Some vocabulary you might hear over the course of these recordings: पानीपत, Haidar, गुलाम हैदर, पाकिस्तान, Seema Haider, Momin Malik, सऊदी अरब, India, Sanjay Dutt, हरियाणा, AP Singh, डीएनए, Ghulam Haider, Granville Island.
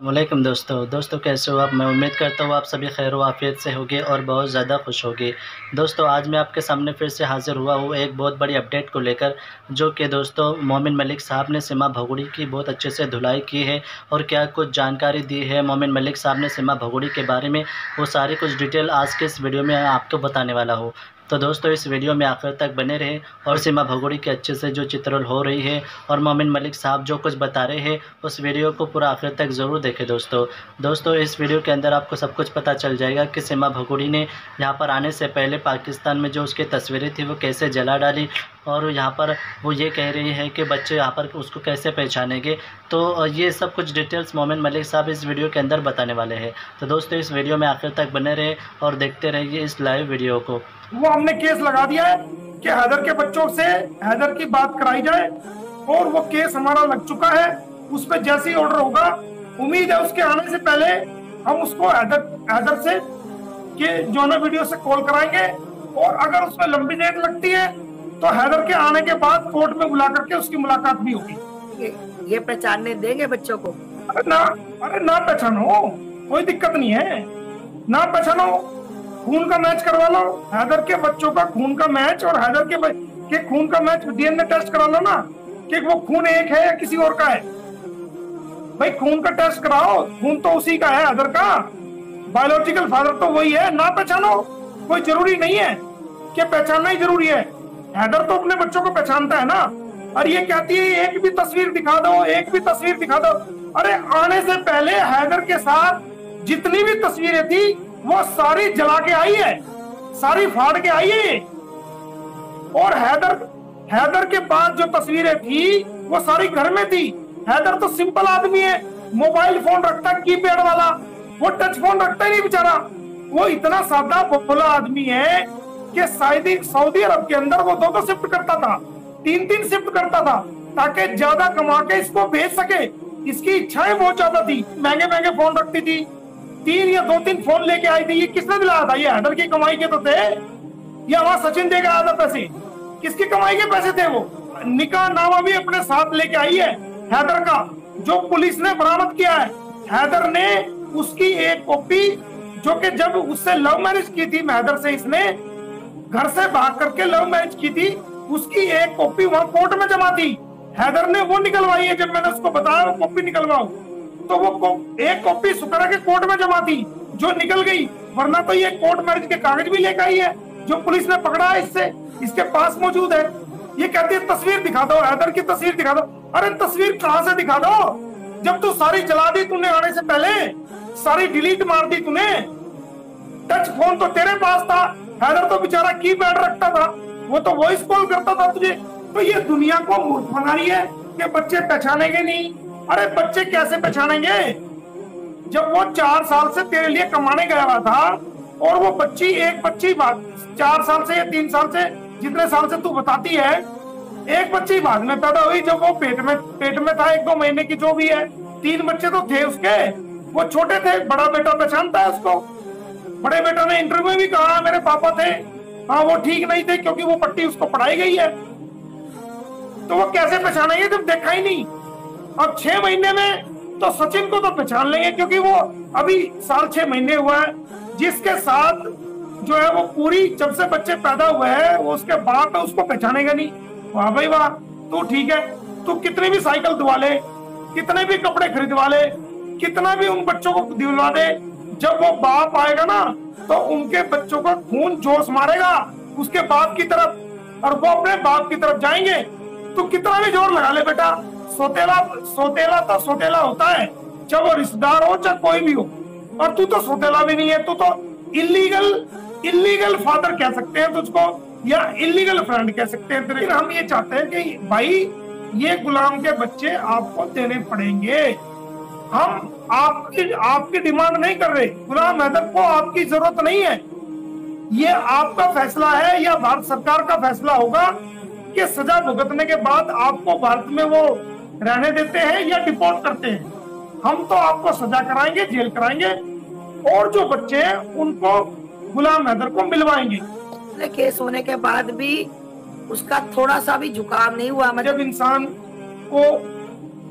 अस्सलामुअलैकुम दोस्तों, कैसे हो आप। मैं उम्मीद करता हूँ आप सभी खैर वाफियत से होगे और बहुत ज़्यादा खुश होगे। दोस्तों आज मैं आपके सामने फिर से हाज़िर हुआ हूँ एक बहुत बड़ी अपडेट को लेकर, जो कि दोस्तों मोमिन मलिक साहब ने सीमा भगुड़ी की बहुत अच्छे से धुलाई की है और क्या कुछ जानकारी दी है मोमिन मलिक साहब ने सीमा भगुड़ी के बारे में, वो सारी कुछ डिटेल आज के इस वीडियो में आपको बताने वाला हूँ। तो दोस्तों इस वीडियो में आखिर तक बने रहें और सीमा भगुड़ी के अच्छे से जो चित्रल हो रही है और मोमिन मलिक साहब जो कुछ बता रहे हैं उस वीडियो को पूरा आखिर तक ज़रूर देखें। दोस्तों इस वीडियो के अंदर आपको सब कुछ पता चल जाएगा कि सीमा भगुड़ी ने यहाँ पर आने से पहले पाकिस्तान में जो उसकी तस्वीरें थी वो कैसे जला डाली, और यहाँ पर वो ये कह रही है कि बच्चे यहाँ पर उसको कैसे पहचानेंगे। तो ये सब कुछ डिटेल्स मोमिन मलिक साहब इस वीडियो के अंदर बताने वाले हैं। तो दोस्तों इस वीडियो में आखिर तक बने रहें और देखते रहिए इस लाइव वीडियो को। वो हमने केस लगा दिया है कि हैदर के बच्चों से हैदर की बात कराई जाए, और वो केस हमारा लग चुका है। उस पर जैसे ही ऑर्डर होगा, उम्मीद है उसके आने से पहले हम उसको हैदर से के जो ना वीडियो से कॉल कराएंगे, और अगर उसमें लंबी डेट लगती है तो हैदर के आने के बाद कोर्ट में बुला करके उसकी मुलाकात भी होगी। ये पहचानने देंगे बच्चों को? अरे ना पहचानो, कोई दिक्कत नहीं है, ना पहचानो। खून का मैच करवा लो, हैदर के बच्चों का खून का मैच और हैदर के खून का मैच डीएनए टेस्ट करा लो ना, कि वो खून एक है या किसी और का है। भाई खून का टेस्ट कराओ, खून तो उसी का है हैदर का, बायोलॉजिकल फादर तो वही है। ना पहचानो, कोई जरूरी नहीं है कि पहचानना ही जरूरी है। हैदर तो अपने बच्चों को पहचानता है ना। और ये कहती है एक भी तस्वीर दिखा दो, एक भी तस्वीर दिखा दो। अरे आने से पहले हैदर के साथ जितनी भी तस्वीरें थी वो सारी जला के आई है, सारी फाड़ के आई है। और हैदर के पास जो तस्वीरें थी वो सारी घर में थी। हैदर तो सिंपल आदमी है, मोबाइल फोन रखता कीपैड वाला, वो टच फोन रखता ही नहीं बेचारा। वो इतना सादा भोला आदमी है कि सऊदी अरब के अंदर वो 2-2 शिफ्ट करता था, 3-3 शिफ्ट करता था, ताकि ज्यादा कमा के इसको भेज सके। इसकी इच्छाएं बहुत ज्यादा थी, महंगे महंगे फोन रखती थी, 3 या 2-3 फोन लेके आई थी। ये किसने दिलाया था? ये हैदर की कमाई के तो थे, या वहाँ सचिन दे गया था पैसे? किसकी कमाई के पैसे थे? वो निकाह नामा भी अपने साथ लेके आई है हैदर का, जो पुलिस ने बरामद किया है। हैदर ने उसकी एक कॉपी, जो कि जब उससे लव मैरिज की थी हैदर से, इसने घर से भाग करके लव मैरिज की थी, उसकी एक कॉपी वहाँ कोर्ट में जमा थी। हैदर ने वो निकलवाई है, जब मैंने उसको बताया कॉपी निकलवाओ, तो वो एक कॉपी सुकरा के कोर्ट में जमा थी जो निकल गई, वरना तो ये कोर्ट मैरिज के कागज भी लेकर आई है जो पुलिस ने पकड़ा है, इससे इसके पास मौजूद है। ये कहती है तस्वीर दिखा दो, हैदर की तस्वीर दिखा दो। अरे तस्वीर कहां से दिखा दो, जब तू सारी जला दी तूने, आने से पहले सारी डिलीट मार दी तूने। टच फोन तो तेरे पास था, हैदर तो बेचारा कीपैड रखता था, वो तो वॉइस कॉल करता था तुझे। तो ये दुनिया को मूर्ख बना रही है कि बच्चे पहचानेंगे नहीं। अरे बच्चे कैसे पहचानेंगे, जब वो 4 साल से तेरे लिए कमाने गया हुआ था, और वो बच्ची एक बच्ची 4 साल से या 3 साल से, जितने साल से तू बताती है, एक बच्ची बाद में पैदा हुई जब वो पेट में था, 1-2 महीने की जो भी है। 3 बच्चे तो थे उसके, वो छोटे थे। बड़ा बेटा पहचानता है उसको, बड़े बेटा ने इंटरव्यू भी कहा मेरे पापा थे, हाँ वो ठीक नहीं थे क्योंकि वो पट्टी उसको पढ़ाई गई है। तो वो कैसे पहचानेंगे जब देखा ही नहीं। अब 6 महीने में तो सचिन को तो पहचान लेंगे, क्योंकि वो अभी साल 6 महीने हुआ है, जिसके साथ जो है वो पूरी जब से बच्चे पैदा हुए हैं वो उसके बाप है, उसको पहचानेगा नहीं। वाह भाई वाह, तू ठीक है, तू कितनी भी साइकिल दिलवा ले, कितने भी कपड़े खरीदवा ले, कितना भी उन बच्चों को दिलवा दे, जब वो बाप आएगा ना तो उनके बच्चों का खून जोश मारेगा उसके बाप की तरफ, और वो अपने बाप की तरफ जाएंगे। तू कितना भी जोर लगा ले बेटा, सोतेला होता है जब वो रिश्तेदार हो चाहे कोई भी हो, और तू तो सोतेला भी नहीं है, तू तो इल्लीगल फादर कह सकते हैं तुझको, या इल्लीगल फ्रेंड कह सकते हैं तेरे। हम ये चाहते हैं कि भाई ये गुलाम के बच्चे आपको देने पड़ेंगे। हम आपकी डिमांड नहीं कर रहे, गुलाम हैदर को आपकी जरूरत नहीं है। ये आपका फैसला है या भारत सरकार का फैसला होगा कि सजा भुगतने के बाद आपको भारत में वो रहने देते हैं या डिपोर्ट करते हैं। हम तो आपको सजा कराएंगे, जेल कराएंगे, और जो बच्चे हैं उनको गुलाम हैदर को मिलवाएंगे। केस होने के बाद भी उसका थोड़ा सा भी झुकाव नहीं हुआ। जब इंसान को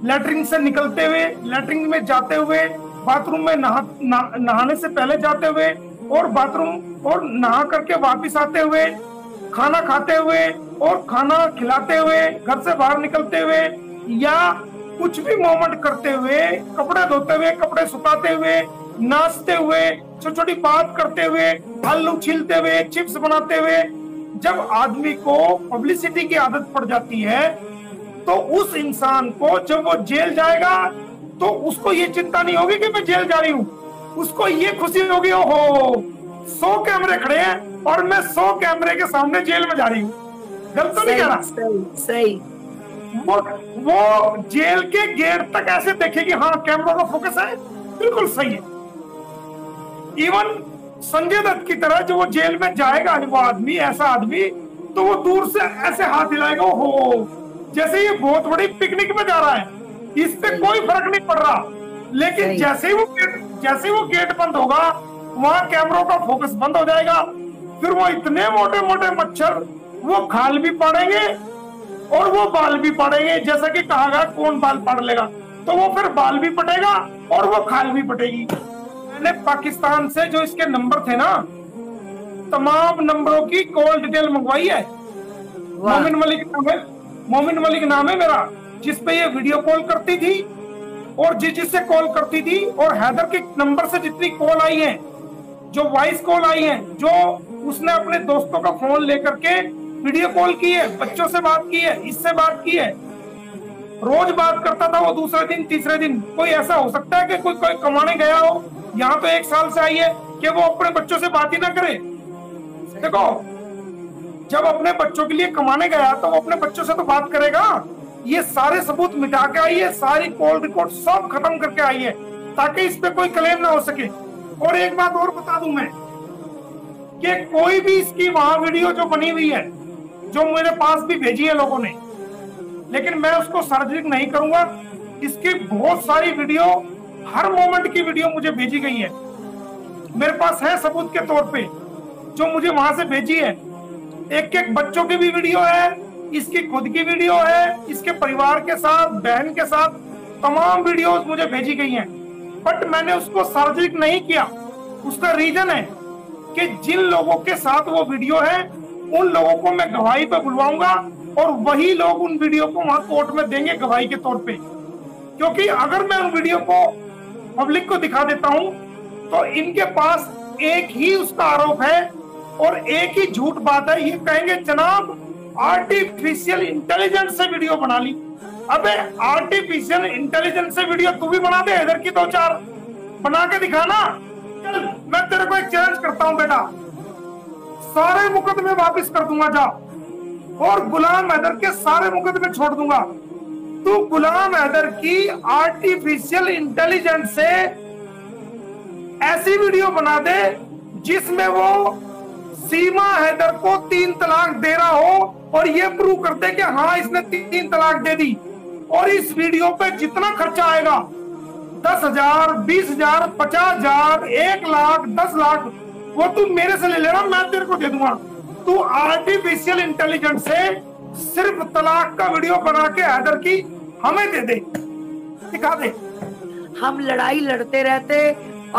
लेटरिंग से निकलते हुए, लेटरिंग में जाते हुए, बाथरूम में नहाने से पहले जाते हुए और बाथरूम और नहा करके वापिस आते हुए, खाना खाते हुए और खाना खिलाते हुए, घर से बाहर निकलते हुए या कुछ भी मोमेंट करते हुए, कपड़े धोते हुए, कपड़े सुखाते हुए, नाचते हुए, छोटी छोटी बात करते हुए, आलू छीलते हुए, चिप्स बनाते हुए, जब आदमी को पब्लिसिटी की आदत पड़ जाती है तो उस इंसान को जब वो जेल जाएगा तो उसको ये चिंता नहीं होगी कि मैं जेल जा रही हूँ, उसको ये खुशी होगी ओहो 100 कैमरे खड़े हैं और मैं 100 कैमरे के सामने जेल में जा रही हूँ। गलत तो नहीं कह रहा? सही। वो जेल के गेट तक ऐसे देखेगी हाँ कैमरा का फोकस है, बिल्कुल सही है। इवन संजय दत्त की तरह जो वो जेल में जाएगा वो आदमी, ऐसा आदमी, तो वो दूर से ऐसे हाथ हिलाएगा हो जैसे ये बहुत बड़ी पिकनिक में जा रहा है, इस पे कोई फर्क नहीं पड़ रहा। लेकिन जैसे ही वो गेट बंद होगा वहाँ कैमरों का फोकस बंद हो जाएगा, फिर वो इतने मोटे मोटे मच्छर वो खाल भी पाड़ेंगे और वो बाल भी पड़ेंगे, जैसा कि कहा गया कौन बाल पड़ लेगा, तो वो फिर बाल भी पटेगा और वो खाल भी पटेगी। मैंने पाकिस्तान से जो इसके नंबर थे ना, तमाम नंबरों की कॉल डिटेल मंगवाई है। मोमिन मलिक नाम है मेरा, जिसपे ये वीडियो कॉल करती थी और जिससे कॉल करती थी, और हैदर के नंबर से जितनी कॉल आई है, जो वॉइस कॉल आई है, जो उसने अपने दोस्तों का फोन लेकर के वीडियो कॉल की है, बच्चों से बात की है, इससे बात की है, रोज बात करता था वो दूसरे दिन तीसरे दिन। कोई ऐसा हो सकता है कि कोई कमाने गया हो, यहाँ तो 1 साल से आई है कि वो अपने बच्चों से बात ही ना करे? देखो, जब अपने बच्चों के लिए कमाने गया तो वो अपने बच्चों से तो बात करेगा। ये सारे सबूत मिटा के आई है, सारी कॉल रिकॉर्ड सब खत्म करके आई है, ताकि इस पे कोई क्लेम ना हो सके। और एक बात और बता दूं मैं कि कोई भी इसकी वहां वीडियो जो बनी हुई है, जो मेरे पास भी भेजी है लोगों ने, लेकिन मैं उसको सार्वजनिक नहीं करूंगा। इसकी बहुत सारी वीडियो, हर मोमेंट की वीडियो मुझे भेजी गई है, मेरे पास है सबूत के तौर पे, जो मुझे वहां से भेजी है। एक बच्चों की भी वीडियो है, इसकी खुद की वीडियो है, इसके परिवार के साथ, बहन के साथ, तमाम वीडियोस मुझे भेजी गई हैं, बट मैंने उसको सार्वजनिक नहीं किया। उसका रीजन है कि जिन लोगों के साथ वो वीडियो है उन लोगों को मैं गवाही पे बुलवाऊंगा और वही लोग उन वीडियो को वहां कोर्ट में देंगे गवाही के तौर पे, क्योंकि अगर मैं उन वीडियो को पब्लिक को दिखा देता हूं तो इनके पास एक ही उसका आरोप है और एक ही झूठ बात है। ये कहेंगे जनाब आर्टिफिशियल इंटेलिजेंस से वीडियो बना ली। अबे आर्टिफिशियल इंटेलिजेंस से वीडियो तू भी बना दे, इधर की 2-4 बना के दिखाना। चल मैं तेरे को एक चैलेंज करता हूँ बेटा, सारे मुकदमे वापस कर दूंगा जा, और गुलाम हैदर के सारे मुकदमे छोड़ दूंगा। तू गुलाम हैदर की आर्टिफिशियल इंटेलिजेंस से ऐसी वीडियो बना दे जिसमें वो सीमा हैदर को 3 तलाक दे रहा हो और ये प्रूव कर दे कि हाँ इसने 3 तलाक दे दी, और इस वीडियो पे जितना खर्चा आएगा 10,000, 20,000, 50,000, 1 लाख, 10 लाख, वो तू मेरे से ले लेना, मैं तेरे को दे दूंगा। तू आर्टिफिशियल इंटेलिजेंस से सिर्फ तलाक का वीडियो बना के हैदर की हमें दे दे, दिखा दे। हम लड़ाई लड़ते रहते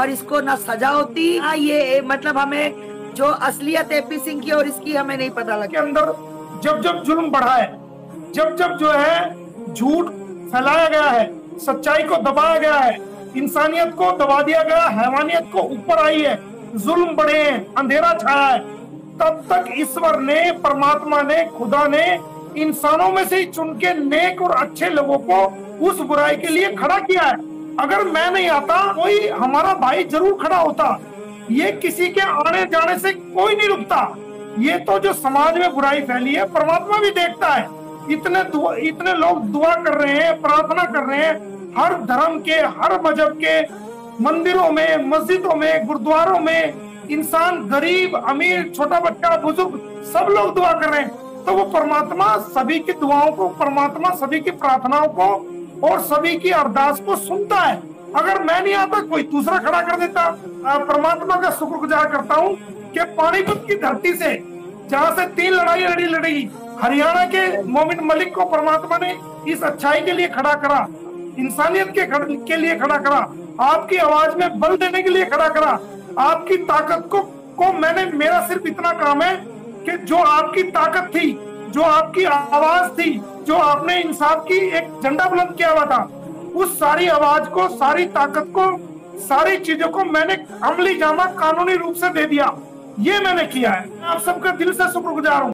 और इसको ना सजा होती। हाँ, ये मतलब हमें जो असलियत एपी सिंह की और इसकी हमें नहीं पता लगा। के अंदर जब जब जुल्म बढ़ा है, जब जब जो है झूठ फैलाया गया है, सच्चाई को दबाया गया है, इंसानियत को दबा दिया गया, हैवानियत को ऊपर आई है, जुल्म बढ़े, अंधेरा छाया है, तब तक ईश्वर ने, परमात्मा ने, खुदा ने इंसानों में से चुन के नेक और अच्छे लोगों को उस बुराई के लिए खड़ा किया है। अगर मैं नहीं आता कोई हमारा भाई जरूर खड़ा होता। ये किसी के आने जाने से कोई नहीं रुकता। ये तो जो समाज में बुराई फैली है परमात्मा भी देखता है। इतने लोग दुआ कर रहे हैं, प्रार्थना कर रहे हैं, हर धर्म के, हर मजहब के मंदिरों में, मस्जिदों में, गुरुद्वारों में, इंसान, गरीब, अमीर, छोटा बच्चा, बुजुर्ग, सब लोग दुआ कर रहे हैं। तो वो परमात्मा सभी की दुआओं को, परमात्मा सभी की प्रार्थनाओं को और सभी की अरदास को सुनता है। अगर मैं नहीं आता कोई दूसरा खड़ा कर देता। परमात्मा का शुक्रगुजार करता हूँ कि पानीपत की धरती से, जहाँ से 3 लड़ाई लड़ी हरियाणा के मोमिन मलिक को परमात्मा ने इस अच्छाई के लिए खड़ा करा। इंसानियत के लिए खड़ा करा, आपकी आवाज में बल देने के लिए खड़ा करा, आपकी ताकत को मैंने, मेरा सिर्फ इतना काम है कि जो आपकी ताकत थी, जो आपकी आवाज थी, जो आपने इंसाफ की एक झंडा बुलंद किया हुआ था, उस सारी आवाज को, सारी ताकत को, सारी चीजों को मैंने अमली जामा कानूनी रूप से दे दिया। ये मैंने किया है। आप सबका दिल से शुक्रगुजार हूँ।